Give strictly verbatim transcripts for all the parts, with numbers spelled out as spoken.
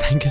Thank you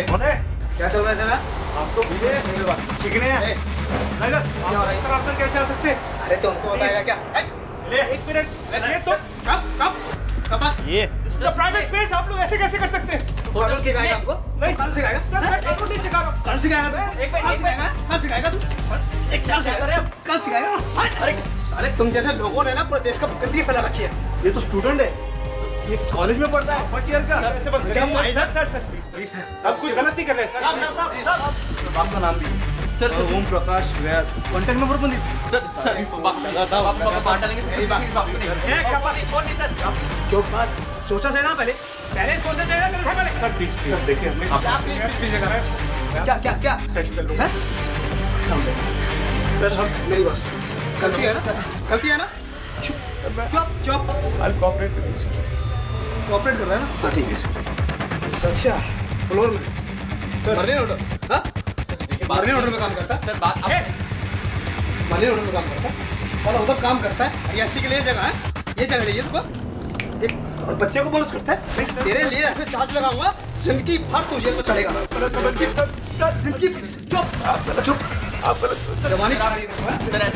क्या चल रहा है जरा? आप तो भीगे चिकने हैं। इधर आप कैसे आ सकते? अरे तो हमको बताएगा क्या? ले एक मिनट, ये तो कब कब कब ये प्राइवेट स्पेस, आप लोग ऐसे कैसे कर सकते हैं? कौन सिखाएगा आपको? नहीं कौन सिखाएगा? सर आपको नहीं सिखाएगा। कौन सिखाएगा? एक मिनट सिखाएगा, कौन सिखाएगा? तू एक काम कर रहे हो, कौन सिखाएगा? अरे साले तुम जैसे लोगों ने ना पूरे देश का गंदगी फैला रखी है। ये तो स्टूडेंट है, ये कॉलेज में पढ़ता है, फर्स्ट ईयर का। ऐसे बंद करिए भाई साहब। Sir sir please please sir, सब कुछ गलत ही कर रहे हैं सर। साहब साहब आपका नाम भी sir, Om Prakash Vyas, contact number बंद सर। सर बाप का बांटा लेंगे सर, बाकी बाप नहीं है कपासी फोन नहीं सर। जो बात सोचा चाहिए ना, पहले पहले सोचना चाहिए ना पहले। सर प्लीज प्लीज देखिए, मैं आप प्लीज कर रहे हैं क्या क्या क्या सेट कर लूंगा सर। सर मेरी बात गलती है ना, गलती है ना। चुप चुप चुप I cooperate with you, operate कर रहा है ना सर। ठीक है। अच्छा फ्लोर में सर मरने ऑर्डर, हाँ मरने ऑर्डर में काम करता है सर। बात मरने ऑर्डर में काम करता है और उधर काम करता है। हरियाशी के लिए जगह है, ये जगह लीजिए सुबह, और बच्चे को बोनस करता है। तेरे लिए ऐसे चार्ज लगाऊंगा, जिंदगी भर तू जेल में चलेगा। ऐसा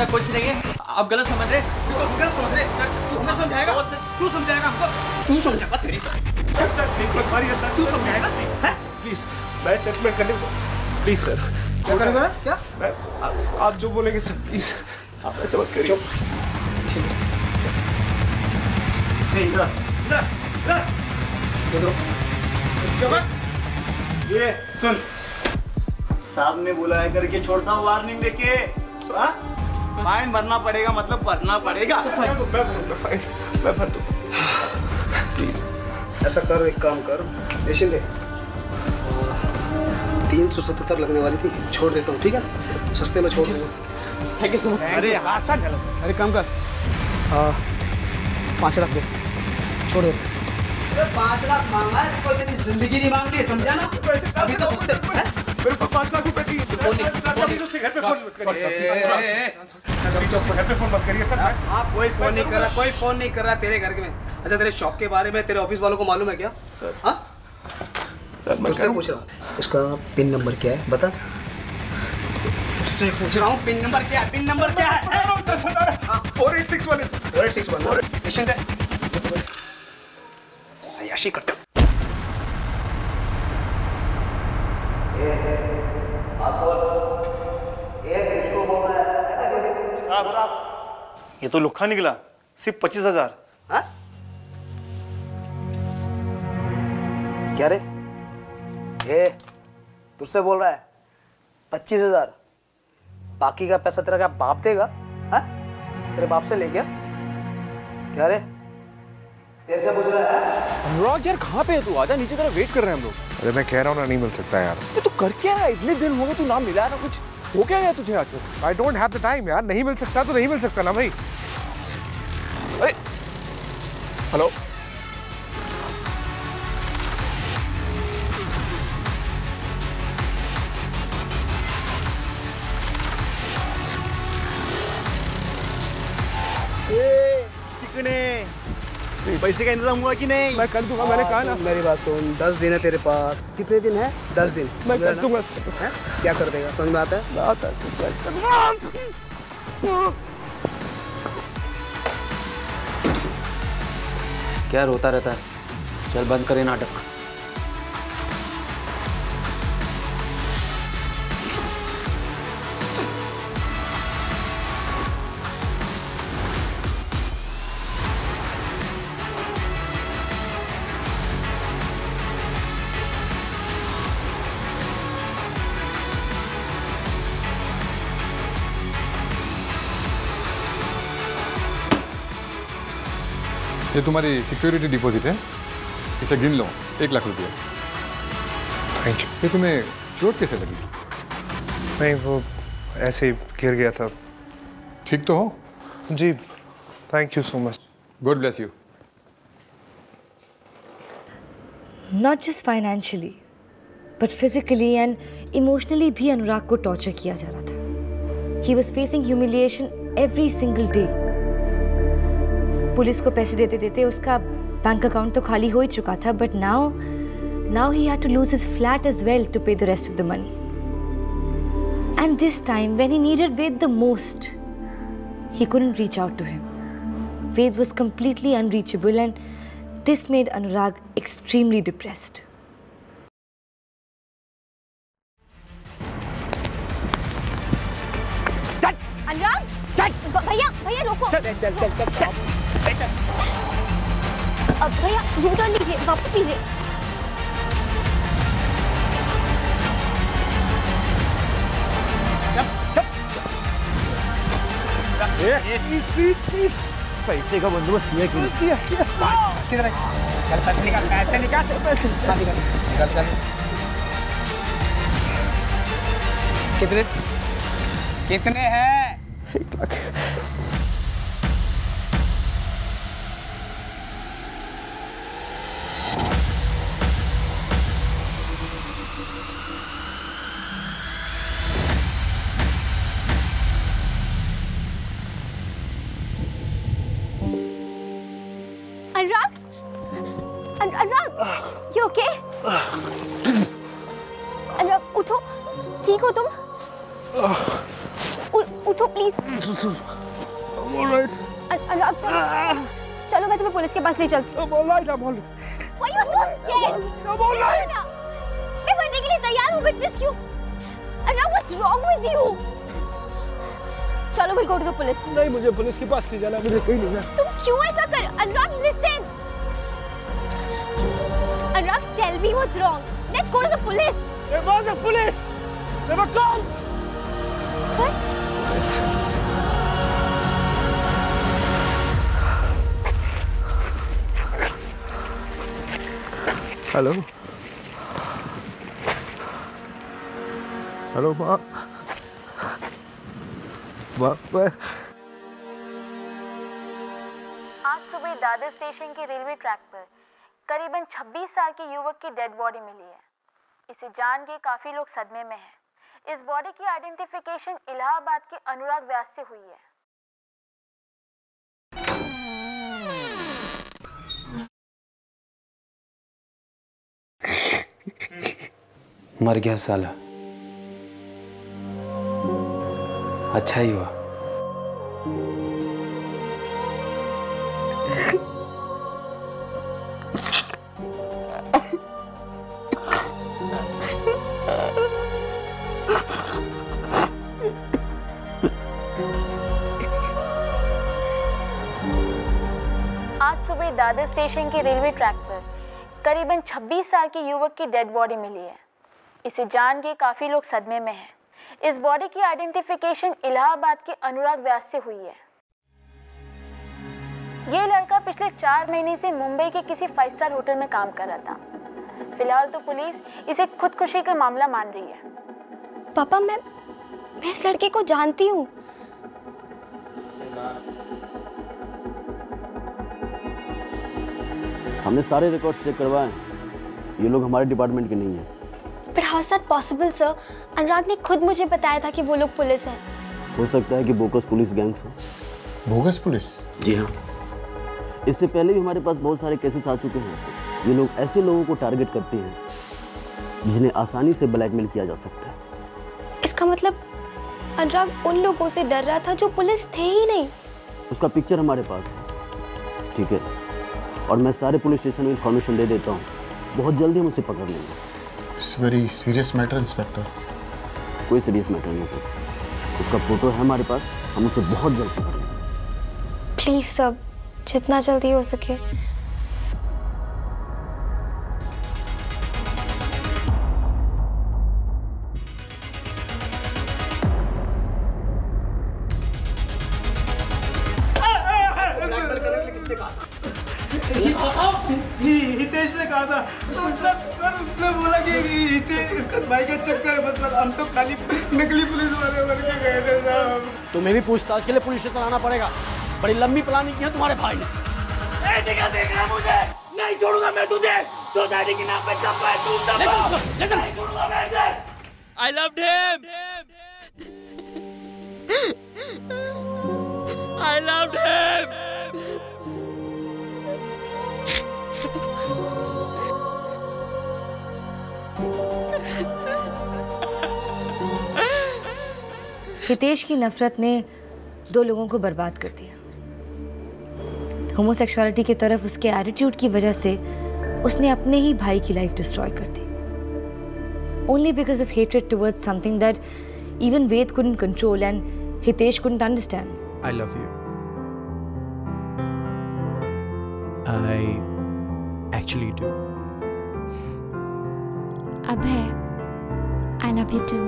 कुछ नहीं है, आप गलत समझ रहे हैं, गलत समझ रहे हैं। तू हमें समझाएगा, तू समझाएगा हमको, तू समझाएगा तेरी सर। सर प्लीज बताइए सर, तू समझाएगा हैं प्लीज। मैं सेटलमेंट कर लूंगा प्लीज सर। क्या करोगे क्या? मैं आप जो बोलेंगे सर प्लीज, आप ऐसे मत करिए। नहीं ना ना ना चलो जवाब। ये सुन, साहब ने बुलाया करके छोड़ता वार्निंग देके। हां फाइन भरना पड़ेगा, मतलब भरना पड़ेगा। मैं फाइन मैं भर दूं प्लीज। ऐसा कर, एक काम कर पेशेंट है, तीन सौ सतहत्तर लगने वाली थी, छोड़ देता हूँ ठीक है, सस्ते में छोड़ दूँगा। Thank you so much. अरे हाँ सर, अरे काम कर, पाँच लाख दे, छोड़ दे। अरे पाँच लाख मांगा है तो कोई जिंदगी नहीं मांगती है, समझा ना। अभी तो सस्ते हैं, मेरे पास पाँच लाख रुपये की। घर पे फोन मत करिए, घर पे फोन मत करिए सर। आप कोई फोन नहीं कर रहा, कोई फोन नहीं कर रहा तेरे घर में। अच्छा तेरे शॉप के बारे में तेरे ऑफिस वालों को मालूम है क्या? सर हाँ तुझसे पूछ रहा हूँ, इसका पिन नंबर क्या है बता। तुझसे पूछ रहा हूँ पिन नंबर क्या है, पिन नंबर क्या है सर बता रहा। फोर एट सिक्स वन है sir, four eight six one patient है। याशी करते साहब, ये तो लुखा निकला, सिर्फ पच्चीस हजार हाँ? क्या रे ए, तुझसे बोल रहा है पच्चीस हजार, बाकी का पैसा तेरा क्या बाप देगा? हाँ? तेरे बाप से ले गया क्या रे? तेरे से पूछ रहा है अनुराग। यार कहाँ पे है तू? आजा नीचे, तेरा वेट कर रहे हैं हम लोग। अरे मैं कह रहा हूँ ना, नहीं मिल सकता यार। तू तो कर क्या रहा है? इतने दिन हो गए तू ना मिला ना कुछ, हो क्या गया तुझे आजकल? I don't have the time यार, नहीं मिल सकता तो नहीं मिल सकता ना भाई। अरे हेलो पैसे का इंतजाम हुआ कि नहीं? मैं कर दूंगा, मैंने कहा ना। मेरी बात सुन, दस दिन है तेरे पास। कितने दिन है? दस दिन। मैं कर दूंगा। क्या कर देगा, समझ में आता है? बात है क्या रोता रहता है? चल बंद करे नाटक। ये तुम्हारी सिक्योरिटी डिपॉजिट है? इसे गिन लो, एक लाख रुपया। Thank you. ये तुम्हें चोट कैसे लगी? नहीं, वो ऐसे ही गिर गया था। ठीक तो हो? जी, thank you so much. God bless you. Not just financially but physically and emotionally भी अनुराग को टॉर्चर किया जा रहा था। He was facing humiliation every single day. Police को पैसे देते देते उसका बैंक अकाउंट तो खाली हो ही चुका था, but now now he had to lose his flat as well to pay the rest of the money. And this time when he needed Ved the most, he couldn't reach out to him. Ved was completely unreachable and this made Anurag extremely depressed. भैया भैया रोको, चल चल चल चल चल। अब भैया यू टर्न लीजिए, वापस लीजिए। Speed speed. पैसे का बंदोबस्त किया क्यों? किधर है? चल पैसे निकाल, पैसे निकाल, पैसे निकाल, निकाल चल। कितने कितने हैं? अनुराग, अनुराग, यू ओके? अनुराग उठो, ठीक हो तुम? उठो प्लीज। I'm all right. अनुराग चलो, चलो मैं तुम्हें पुलिस के पास ले चलती हूँ। I'm all right, I'm all right. Why you so scared? I'm all right. मैं मरने के लिए तैयार हूँ, witness क्यों? अनुराग what's wrong with you? चलो बिल्कुल उठ के पुलिस। नहीं मुझे पुलिस के पास नहीं जाना, मुझे कहीं नहीं जाना। तुम क्यों ऐसा कर? Anurag listen. Anurag tell me what's wrong. Let's go to the police. Never the police. Never comes. What? Hello hello माँ, माँ मैं आज सुबह दादर स्टेशन के रेलवे ट्रैक पर करीबन छब्बीस साल के युवक की डेड बॉडी मिली है। इसे जान के काफी लोग सदमे में हैं। इस बॉडी की आइडेंटिफिकेशन इलाहाबाद के अनुराग व्यास से हुई है। मर गया साला, अच्छा ही हुआ। दादर स्टेशन के रेलवे ट्रैक पर करीबन छब्बीस साल के युवक की डेड बॉडी मिली है। इसे जान के काफी लोग सदमे में हैं। इस बॉडी की आइडेंटिफिकेशन इलाहाबाद के अनुराग व्यास से हुई है। ये लड़का पिछले चार महीने से मुंबई के किसी फाइव स्टार होटल में काम कर रहा था। फिलहाल तो पुलिस इसे खुदकुशी का मामला मान रही है। पापा मैं मैं इस लड़के को जानती हूँ। हमने सारे रिकॉर्ड्स चेक करवाए, ये लोग हमारे डिपार्टमेंट के नहीं हैं। But how is that possible sir? Anurag ने खुद मुझे बताया था कि वो लोग पुलिस हैं। हो सकता है कि बोगस पुलिस गैंग्स हो। Bogus police? जी हाँ, इससे पहले भी हमारे पास बहुत सारे केसेस आ चुके हैं। ये लोग ऐसे लोगों को टारगेट करते हैं जिन्हें आसानी से ब्लैकमेल किया जा सकता है। इसका मतलब अनुराग उन लोगों से डर रहा था जो पुलिस थे ही नहीं। उसका पिक्चर हमारे पास है, ठीक है, और मैं सारे पुलिस स्टेशन में इन्फॉर्मेशन दे देता हूँ। बहुत जल्दी हम उसे पकड़ लेंगे। It's very serious matter inspector. कोई सीरियस मैटर नहीं सर, उसका फोटो है हमारे पास, हम उसे बहुत जल्द पकड़ लेंगे। प्लीज सर जितना जल्दी हो सके। हितेश ने कहा रहा था, पर उसने बोला कि हितेश इसका भाई का चक्कर है, मतलब हम तो खाली नकली पुलिस वाले बन के गए थे साहब। तुम्हें भी पूछताछ के लिए पुलिस स्टेशन आना पड़ेगा, बड़ी लंबी प्लानिंग की है तुम्हारे भाई ने। देखा देखना मुझे, नहीं छोड़ूंगा मैं तुझे, सोसाइटी के नाम पे दबा तू दबा, नहीं छोड़ूंगा मैं तुझे। I loved him. I loved him. Hitesh की नफरत ने दो लोगों को बर्बाद कर दिया। होमोसेक्सुअलिटी की तरफ उसके एटीट्यूड की वजह से उसने अपने ही भाई की लाइफ डिस्ट्रॉय कर दी। Only because of hatred towards something that even Ved couldn't control and Hitesh couldn't understand. I love you. I actually do. Abhay, I love you too.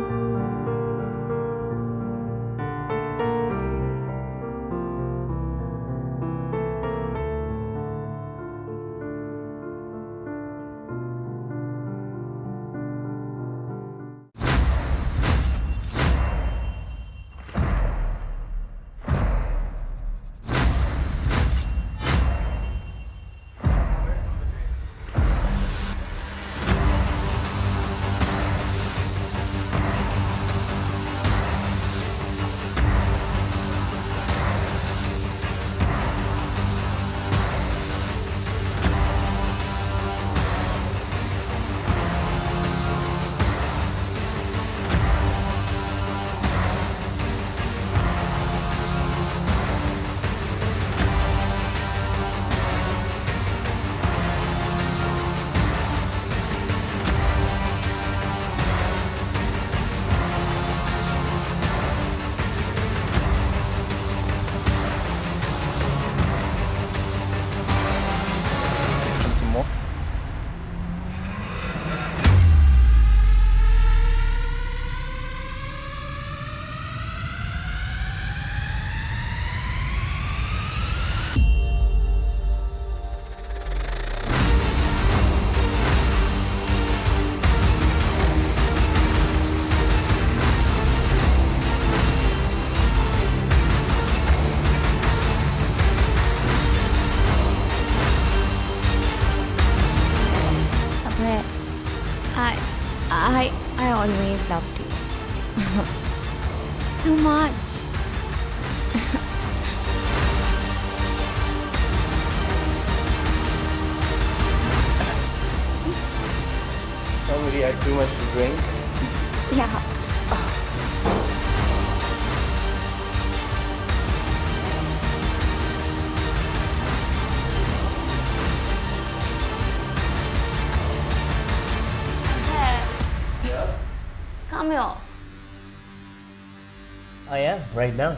I am right now.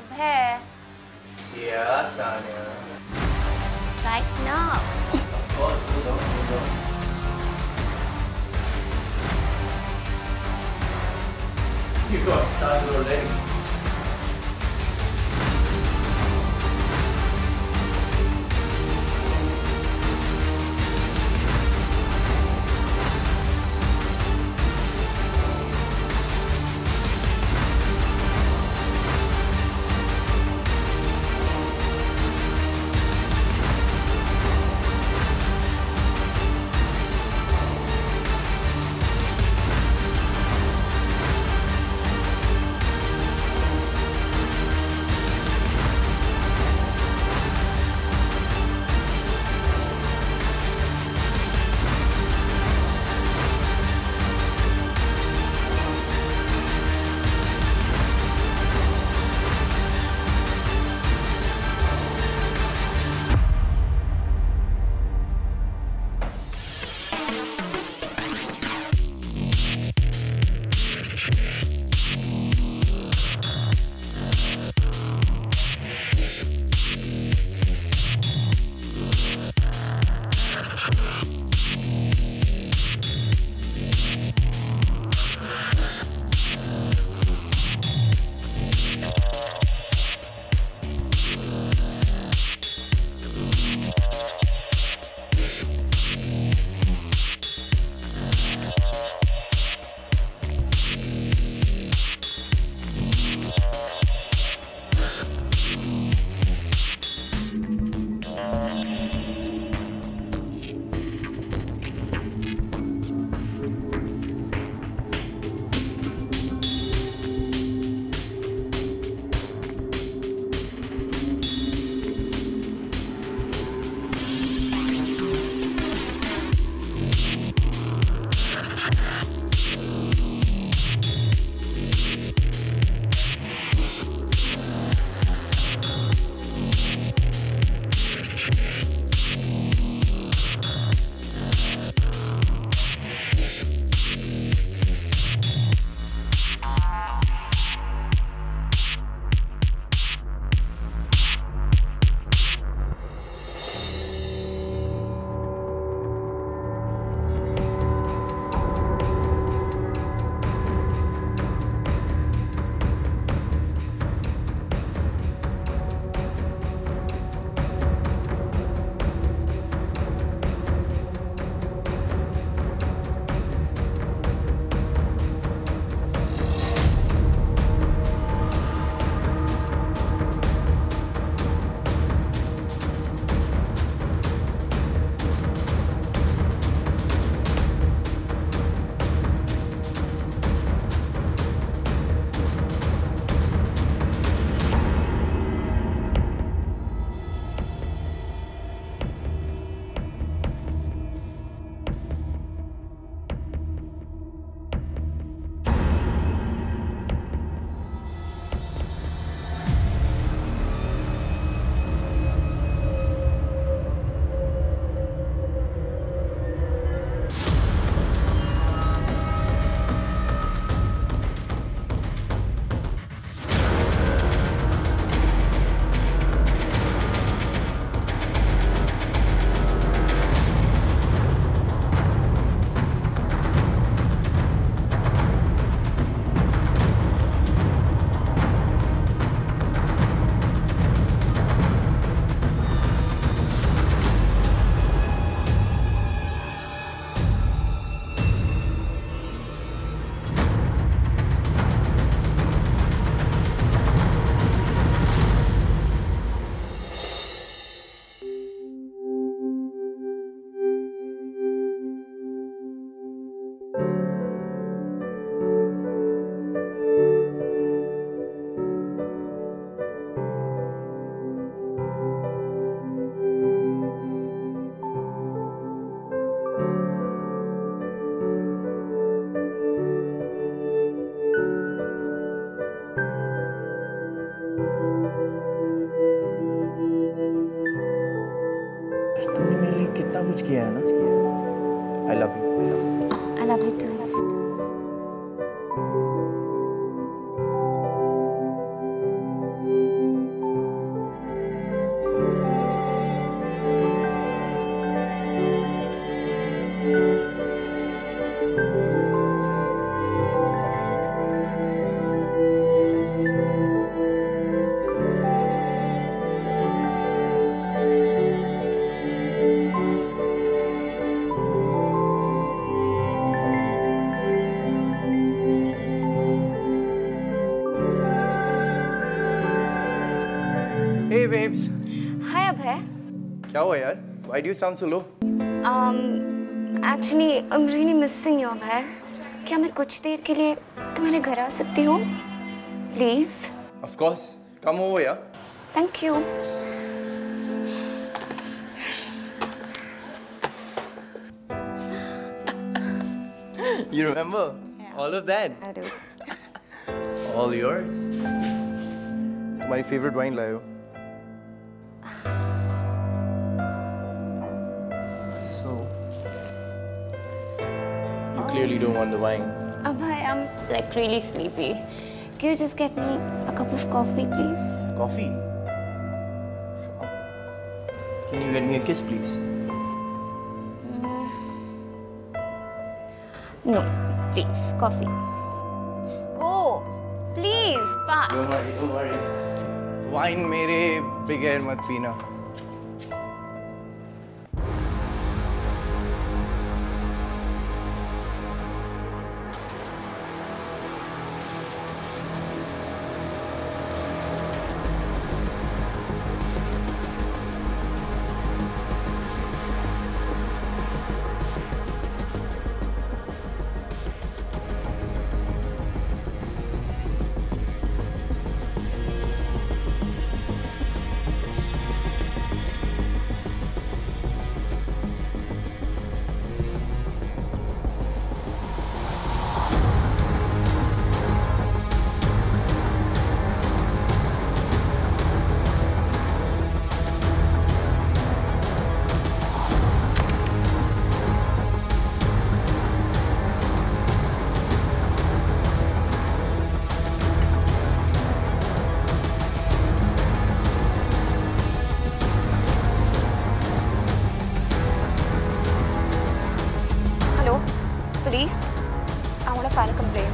Abhay. Yeah, Sanya. Right now. Of course, hold on, hold on. You got started already. तुमने मेरे लिए कितना कुछ किया है ना किया है। I love you. I love you too. Hey babes. Hi Abhay. क्या हुआ यार? Why do you sound so low? Um, actually I'm really missing you Abhay. क्या मैं कुछ देर के लिए तुम्हारे घर आ सकती हूँ? Please. Of course. Come over यार. Thank you. You remember? Yeah. All of that. I do. All yours. तुम्हारी favorite wine लाए हो? Really don't want the wine. Abhay, I'm like really sleepy. Can you just get me a cup of coffee, please? Coffee? Sure. Can you get me a kiss, please? Mm. No, please, coffee. Go, please, fast. Don't worry, don't worry. Wine, mere bigger mat peena. Please, I want to file a complaint.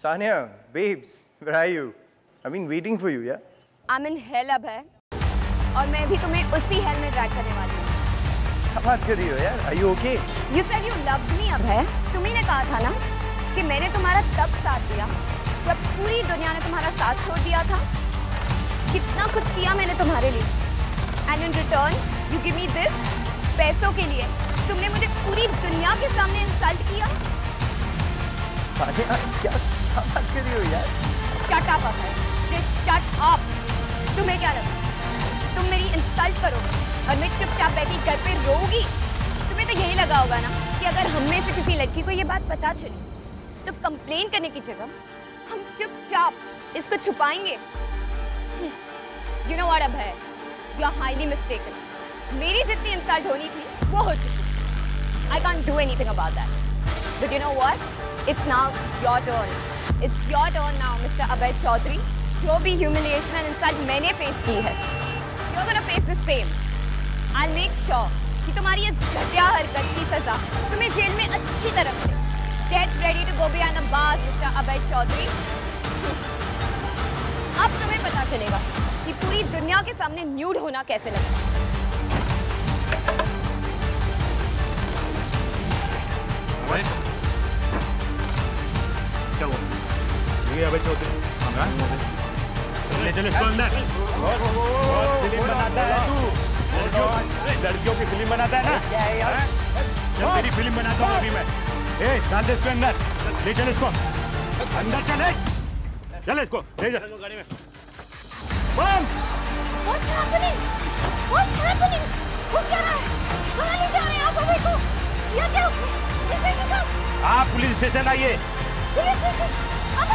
Sanya, babes, where are you? I've been waiting for you, yeah? I'm in hell, Abhay. And मैं भी तुम्हें उसी hell में drag करने वाली हूँ. क्या बात कर रही हो यार? Are you okay? You said you loved me, Abhay. तुम्ही ने कहा था ना कि मैंने तुम्हारा तब साथ दिया जब पूरी दुनिया ने तुम्हारा साथ छोड़ दिया था. कितना कुछ किया मैंने तुम्हारे लिए. And in return, you give me this. पैसों के लिए तुमने मुझे पूरी दुनिया के सामने insult किया. Sanya, क्या क्या बात कर रही हो यार? Shut up, Abhay. Just shut up. तुम्हें क्या लगा? तुम मेरी इंसल्ट करोगे और मैं चुपचाप बैठी घर पे रोगी? तुम्हें तो यही लगा होगा ना कि अगर हम में से किसी लड़की को ये बात पता चली तो कंप्लेन करने की जगह हम चुपचाप इसको छुपाएंगे. You know what, Abhay? You are highly mistaken. मेरी जितनी इंसल्ट होनी थी वो हो चुकी. I can't do anything about that. But you know what? It's now your turn. It's your turn now, Mister Abhay Chaudhary. जो भी humiliation and insult मैंने face की है, you're gonna face the same. I'll make sure कि तुम्हारी इस घटिया हरकत की सजा तुम्हें जेल में अच्छी तरह मिले. Get ready to go behind the bars, Mister Abhay Chaudhary. अब तुम्हें पता चलेगा कि पूरी दुनिया के सामने nude होना कैसे लगता है. अबे चौधरी चले चले फिल्म ना फिल्म बनाता है तू लड़कियों की फिल्म बनाता है ना चल तेरी फिल्म बनाता हूँ अभी मैं। ए डाल दे इसको अंदर, ले चल इसको अंदर, चल चल इसको ले चल गाड़ी में। बम व्हाट्स हैपनिंग, व्हाट्स हैपनिंग, वो क्या रहा है, कहाँ ले जा रहे हैं आप अभय को? ये क्या, आप पुलिस स्टेशन आइए। Police station?